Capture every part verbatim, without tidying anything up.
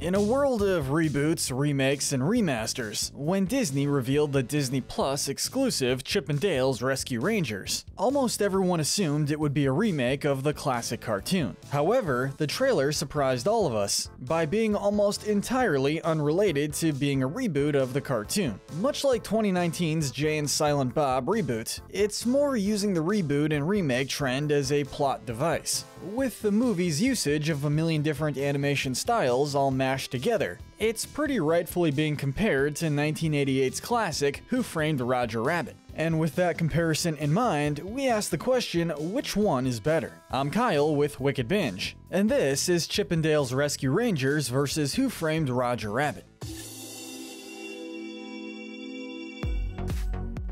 In a world of reboots, remakes, and remasters, when Disney revealed the Disney Plus exclusive Chip and Dale's Rescue Rangers, almost everyone assumed it would be a remake of the classic cartoon. However, the trailer surprised all of us by being almost entirely unrelated to being a reboot of the cartoon. Much like twenty nineteen's Jay and Silent Bob reboot, it's more using the reboot and remake trend as a plot device, with the movie's usage of a million different animation styles all mashed together. It's pretty rightfully being compared to nineteen eighty-eight's classic Who Framed Roger Rabbit. And with that comparison in mind, we ask the question, which one is better? I'm Kyle with Wicked Binge, and this is Chip and Dale's Rescue Rangers versus Who Framed Roger Rabbit.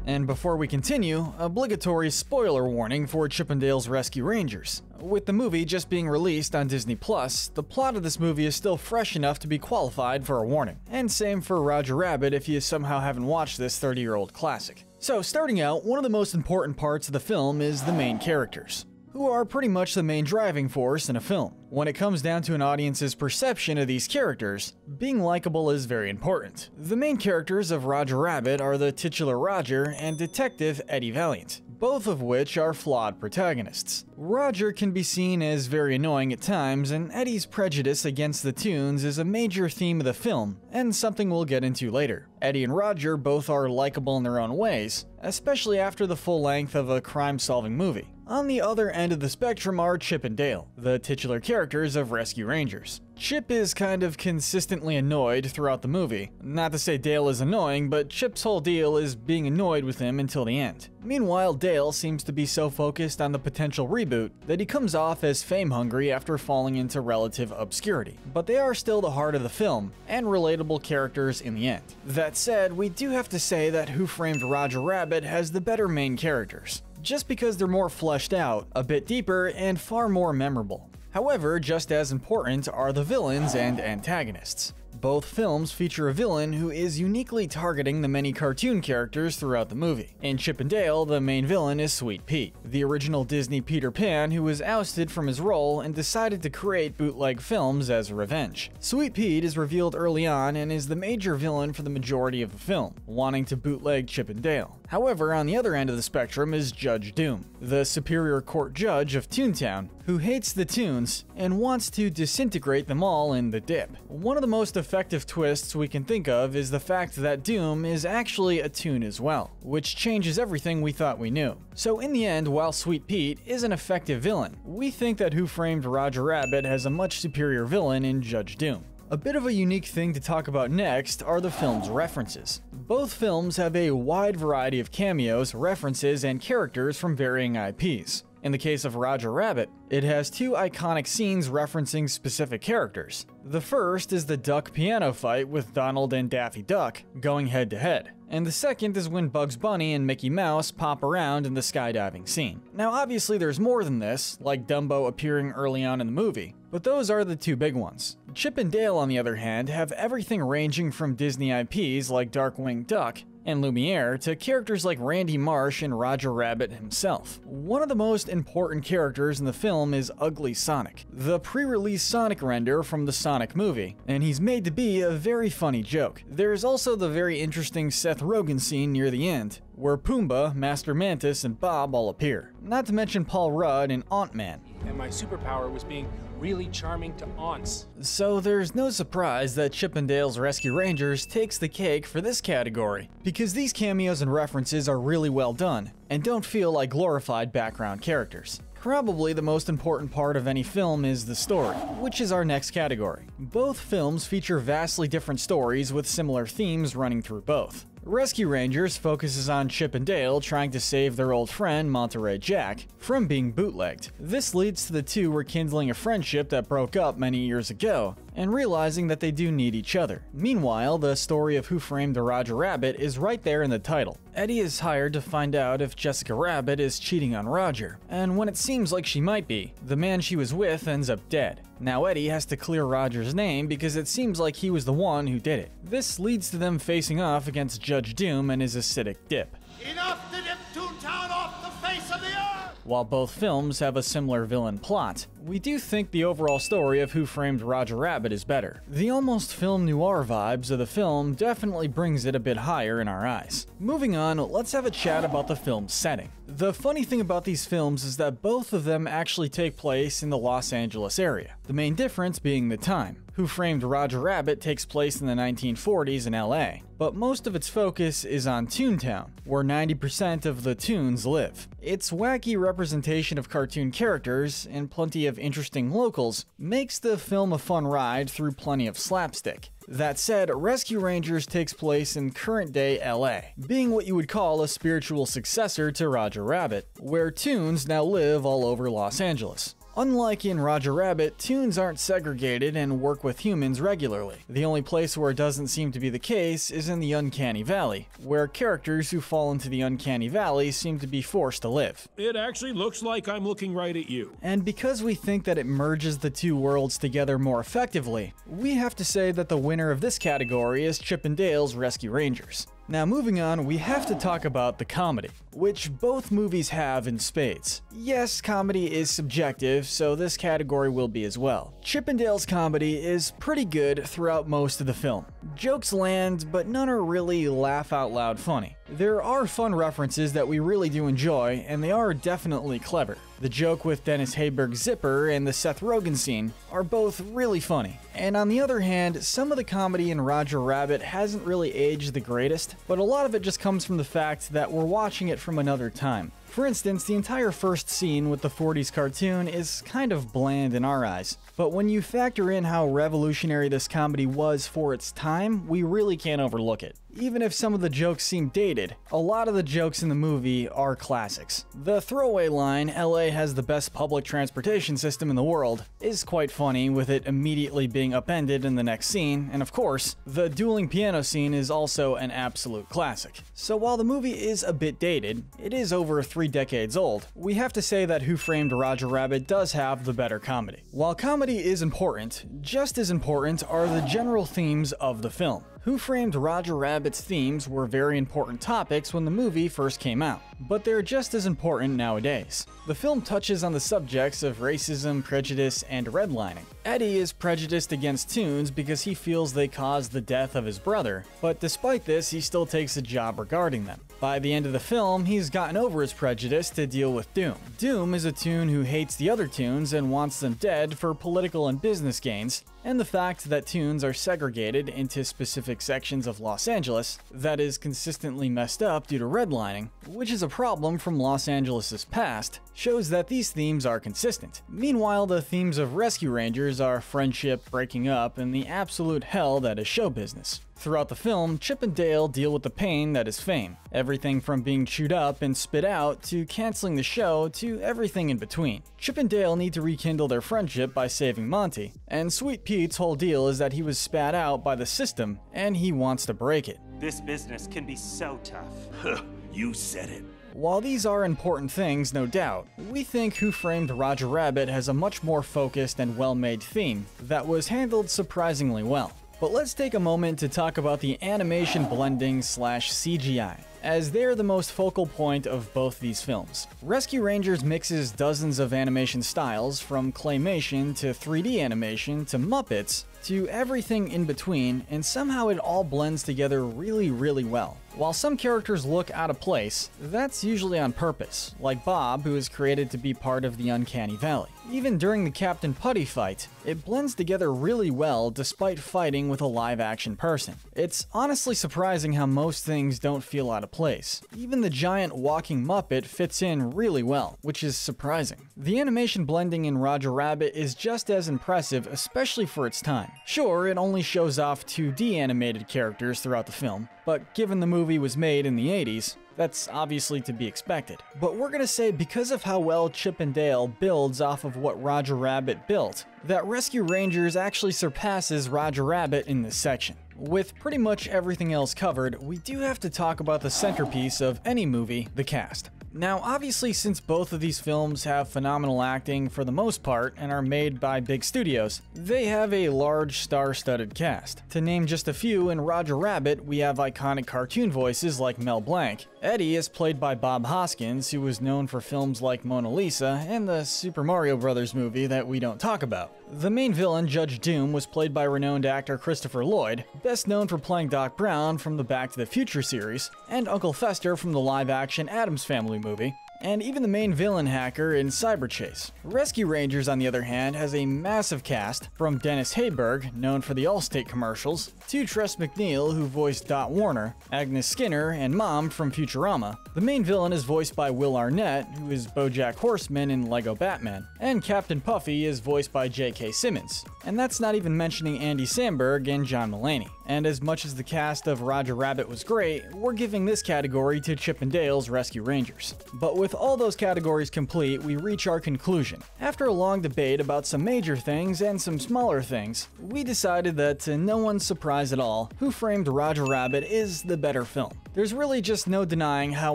And before we continue, obligatory spoiler warning for Chip and Dale's Rescue Rangers. With the movie just being released on Disney Plus, the plot of this movie is still fresh enough to be qualified for a warning. And same for Roger Rabbit if you somehow haven't watched this thirty-year-old classic. So starting out, one of the most important parts of the film is the main characters, who are pretty much the main driving force in a film. When it comes down to an audience's perception of these characters, being likable is very important. The main characters of Roger Rabbit are the titular Roger and Detective Eddie Valiant, both of which are flawed protagonists. Roger can be seen as very annoying at times, and Eddie's prejudice against the Toons is a major theme of the film, and something we'll get into later. Eddie and Roger both are likable in their own ways, especially after the full length of a crime-solving movie. On the other end of the spectrum are Chip and Dale, the titular characters of Rescue Rangers. Chip is kind of consistently annoyed throughout the movie. Not to say Dale is annoying, but Chip's whole deal is being annoyed with him until the end. Meanwhile, Dale seems to be so focused on the potential reboot that he comes off as fame-hungry after falling into relative obscurity. But they are still the heart of the film, and relatable characters in the end. That said, we do have to say that Who Framed Roger Rabbit has the better main characters, just because they're more fleshed out, a bit deeper, and far more memorable. However, just as important are the villains and antagonists. Both films feature a villain who is uniquely targeting the many cartoon characters throughout the movie. In Chip and Dale, the main villain is Sweet Pete, the original Disney Peter Pan who was ousted from his role and decided to create bootleg films as revenge. Sweet Pete is revealed early on and is the major villain for the majority of the film, wanting to bootleg Chip and Dale. However, on the other end of the spectrum is Judge Doom, the Superior Court Judge of Toontown, who hates the Toons and wants to disintegrate them all in the dip. One of the most effective twists we can think of is the fact that Doom is actually a Toon as well, which changes everything we thought we knew. So in the end, while Sweet Pete is an effective villain, we think that Who Framed Roger Rabbit has a much superior villain in Judge Doom. A bit of a unique thing to talk about next are the film's references. Both films have a wide variety of cameos, references, and characters from varying I Ps. In the case of Roger Rabbit, it has two iconic scenes referencing specific characters. The first is the duck piano fight with Donald and Daffy Duck going head to head. And the second is when Bugs Bunny and Mickey Mouse pop around in the skydiving scene. Now obviously there's more than this, like Dumbo appearing early on in the movie, but those are the two big ones. Chip and Dale, on the other hand, have everything ranging from Disney I Ps like Darkwing Duck and Lumiere to characters like Randy Marsh and Roger Rabbit himself. One of the most important characters in the film is Ugly Sonic, the pre-release Sonic render from the Sonic movie, and he's made to be a very funny joke. There's also the very interesting Seth Rogen scene near the end, where Pumbaa, Master Mantis, and Bob all appear. Not to mention Paul Rudd and Aunt May. And my superpower was being really charming to aunts. So there's no surprise that Chip and Dale's Rescue Rangers takes the cake for this category, because these cameos and references are really well done, and don't feel like glorified background characters. Probably the most important part of any film is the story, which is our next category. Both films feature vastly different stories with similar themes running through both. Rescue Rangers focuses on Chip and Dale trying to save their old friend Monterey Jack from being bootlegged. This leads to the two rekindling a friendship that broke up many years ago and realizing that they do need each other. Meanwhile, the story of Who Framed Roger Rabbit is right there in the title. Eddie is hired to find out if Jessica Rabbit is cheating on Roger, and when it seems like she might be, the man she was with ends up dead. Now Eddie has to clear Roger's name because it seems like he was the one who did it. This leads to them facing off against Jessica Judge Doom and his acidic dip. Enough to dip Toontown off the face of the earth! While both films have a similar villain plot, we do think the overall story of Who Framed Roger Rabbit is better. The almost film noir vibes of the film definitely brings it a bit higher in our eyes. Moving on, let's have a chat about the film's setting. The funny thing about these films is that both of them actually take place in the Los Angeles area, the main difference being the time. Who Framed Roger Rabbit takes place in the nineteen forties in L A, but most of its focus is on Toontown, where ninety percent of the Toons live. Its wacky representation of cartoon characters, and plenty of interesting locals, makes the film a fun ride through plenty of slapstick. That said, Rescue Rangers takes place in current-day L A, being what you would call a spiritual successor to Roger Rabbit, where Toons now live all over Los Angeles. Unlike in Roger Rabbit, Toons aren't segregated and work with humans regularly. The only place where it doesn't seem to be the case is in the Uncanny Valley, where characters who fall into the Uncanny Valley seem to be forced to live. It actually looks like I'm looking right at you. And because we think that it merges the two worlds together more effectively, we have to say that the winner of this category is Chip and Dale's Rescue Rangers. Now moving on, we have to talk about the comedy, which both movies have in spades. Yes, comedy is subjective, so this category will be as well. Chip and Dale's comedy is pretty good throughout most of the film. Jokes land, but none are really laugh-out-loud funny. There are fun references that we really do enjoy, and they are definitely clever. The joke with Dennis Haysbert's zipper and the Seth Rogen scene are both really funny. And on the other hand, some of the comedy in Roger Rabbit hasn't really aged the greatest, but a lot of it just comes from the fact that we're watching it from another time. For instance, the entire first scene with the forties cartoon is kind of bland in our eyes, but when you factor in how revolutionary this comedy was for its time, we really can't overlook it. Even if some of the jokes seem dated, a lot of the jokes in the movie are classics. The throwaway line, "L A has the best public transportation system in the world," is quite funny, with it immediately being upended in the next scene, and of course, the dueling piano scene is also an absolute classic. So while the movie is a bit dated, it is over three decades old, we have to say that Who Framed Roger Rabbit does have the better comedy. While comedy is important, just as important are the general themes of the film. Who Framed Roger Rabbit's themes were very important topics when the movie first came out, but they're just as important nowadays. The film touches on the subjects of racism, prejudice, and redlining. Eddie is prejudiced against Toons because he feels they caused the death of his brother, but despite this, he still takes a job regarding them. By the end of the film, he's gotten over his prejudice to deal with Doom. Doom is a Toon who hates the other Toons and wants them dead for political and business gains, and the fact that Toons are segregated into specific sections of Los Angeles that is consistently messed up due to redlining, which is a problem from Los Angeles's past, shows that these themes are consistent. Meanwhile, the themes of Rescue Rangers are friendship, breaking up, and the absolute hell that is show business. Throughout the film, Chip and Dale deal with the pain that is fame. Everything from being chewed up and spit out, to canceling the show, to everything in between. Chip and Dale need to rekindle their friendship by saving Monty, and Sweet Pete's whole deal is that he was spat out by the system, and he wants to break it. This business can be so tough. Huh, you said it. While these are important things, no doubt, we think Who Framed Roger Rabbit has a much more focused and well-made theme that was handled surprisingly well. But let's take a moment to talk about the animation blending slash C G I, as they're the most focal point of both these films. Rescue Rangers mixes dozens of animation styles, from claymation to three D animation to Muppets to everything in between, and somehow it all blends together really, really well. While some characters look out of place, that's usually on purpose, like Bob, who is created to be part of the Uncanny Valley. Even during the Captain Putty fight, it blends together really well despite fighting with a live-action person. It's honestly surprising how most things don't feel out of place. Even the giant walking Muppet fits in really well, which is surprising. The animation blending in Roger Rabbit is just as impressive, especially for its time. Sure, it only shows off two D animated characters throughout the film, but given the movie was made in the eighties, that's obviously to be expected. But we're gonna say, because of how well Chip and Dale builds off of what Roger Rabbit built, that Rescue Rangers actually surpasses Roger Rabbit in this section. With pretty much everything else covered, we do have to talk about the centerpiece of any movie, the cast. Now, obviously, since both of these films have phenomenal acting for the most part and are made by big studios, they have a large star-studded cast. To name just a few, in Roger Rabbit, we have iconic cartoon voices like Mel Blanc. Eddie is played by Bob Hoskins, who was known for films like Mona Lisa and the Super Mario Brothers movie that we don't talk about. The main villain, Judge Doom, was played by renowned actor Christopher Lloyd, best known for playing Doc Brown from the Back to the Future series, and Uncle Fester from the live-action Addams Family movie, and even the main villain hacker in Cyberchase. Rescue Rangers, on the other hand, has a massive cast, from Dennis Haysbert, known for the Allstate commercials, to Tress MacNeille, who voiced Dot Warner, Agnes Skinner, and Mom from Futurama. The main villain is voiced by Will Arnett, who is BoJack Horseman in Lego Batman, and Captain Puffy is voiced by J K Simmons. And that's not even mentioning Andy Samberg and John Mulaney. And as much as the cast of Roger Rabbit was great, we're giving this category to Chip and Dale's Rescue Rangers. But with With all those categories complete, we reach our conclusion. After a long debate about some major things and some smaller things, we decided that, to no one's surprise at all, Who Framed Roger Rabbit is the better film. There's really just no denying how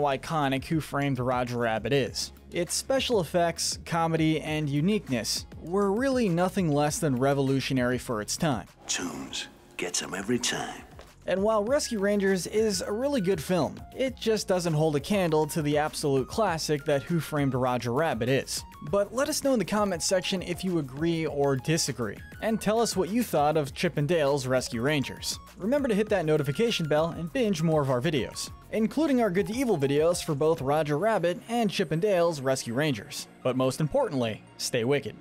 iconic Who Framed Roger Rabbit is. Its special effects, comedy, and uniqueness were really nothing less than revolutionary for its time. Toons gets them every time. And while Rescue Rangers is a really good film, it just doesn't hold a candle to the absolute classic that Who Framed Roger Rabbit is. But let us know in the comment section if you agree or disagree, and tell us what you thought of Chip and Dale's Rescue Rangers. Remember to hit that notification bell and binge more of our videos, including our Good to Evil videos for both Roger Rabbit and Chip and Dale's Rescue Rangers. But most importantly, stay wicked.